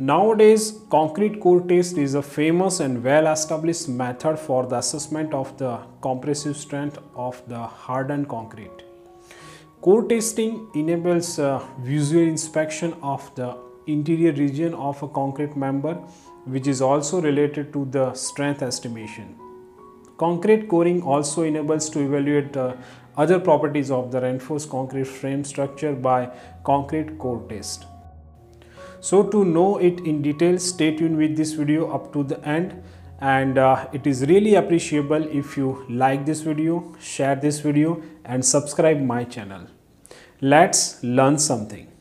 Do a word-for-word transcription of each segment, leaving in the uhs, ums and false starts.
Nowadays, concrete core test is a famous and well-established method for the assessment of the compressive strength of the hardened concrete. Core testing enables uh, visual inspection of the interior region of a concrete member, which is also related to the strength estimation. Concrete coring also enables to evaluate uh, other properties of the reinforced concrete frame structure by concrete core test. So to know it in detail, stay tuned with this video up to the end, and uh, it is really appreciable if you like this video, share this video and subscribe my channel. Let's learn something.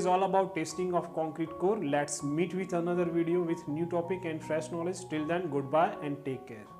is all about testing of concrete core. Let's meet with another video with new topic and fresh knowledge. Till then, goodbye and take care.